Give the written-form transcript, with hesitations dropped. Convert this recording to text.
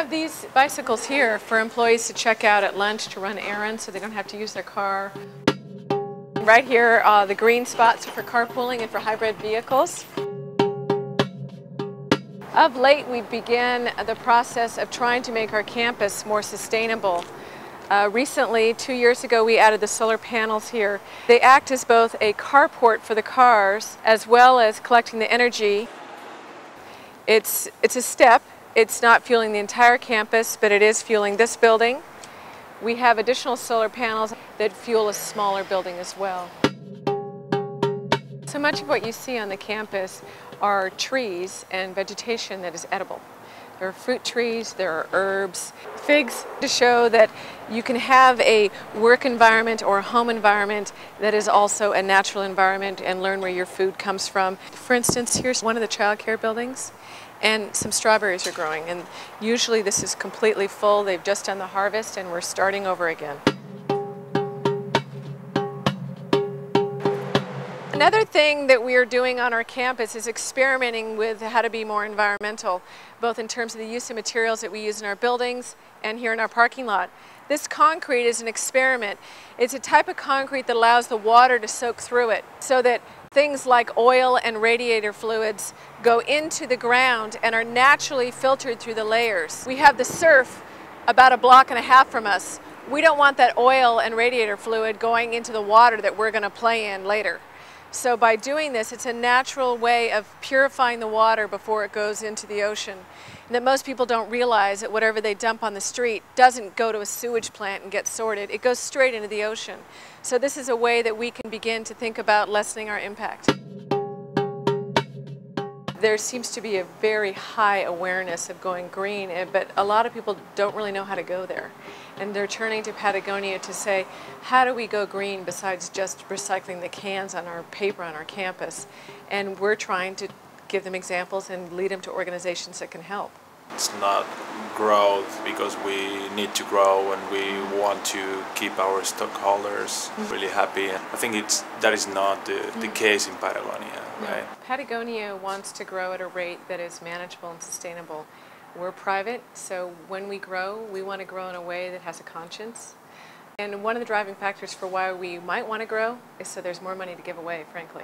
have these bicycles here for employees to check out at lunch to run errands so they don't have to use their car. Right here, the green spots are for carpooling and for hybrid vehicles. Of late, we began the process of trying to make our campus more sustainable. Recently, 2 years ago, we added the solar panels here. They act as both a carport for the cars as well as collecting the energy. It's a step. It's not fueling the entire campus, but it is fueling this building. We have additional solar panels that fuel a smaller building as well. So much of what you see on the campus are trees and vegetation that is edible. There are fruit trees, there are herbs, figs, to show that you can have a work environment or a home environment that is also a natural environment and learn where your food comes from. For instance, here's one of the child care buildings and some strawberries are growing, and usually this is completely full. They've just done the harvest and we're starting over again. Another thing that we are doing on our campus is experimenting with how to be more environmental, both in terms of the use of materials that we use in our buildings and here in our parking lot. This concrete is an experiment. It's a type of concrete that allows the water to soak through it so that things like oil and radiator fluids go into the ground and are naturally filtered through the layers. We have the surf about 1.5 blocks from us. We don't want that oil and radiator fluid going into the water that we're going to play in later. So by doing this, it's a natural way of purifying the water before it goes into the ocean. And that most people don't realize that whatever they dump on the street doesn't go to a sewage plant and get sorted. It goes straight into the ocean. So this is a way that we can begin to think about lessening our impact. There seems to be a very high awareness of going green, but a lot of people don't really know how to go there. And they're turning to Patagonia to say, how do we go green besides just recycling the cans on our paper on our campus? And we're trying to give them examples and lead them to organizations that can help. It's not growth because we need to grow and we want to keep our stockholders really happy. I think that is not the case in Patagonia, right? No. Patagonia wants to grow at a rate that is manageable and sustainable. We're private, so when we grow, we want to grow in a way that has a conscience. And one of the driving factors for why we might want to grow is so there's more money to give away, frankly.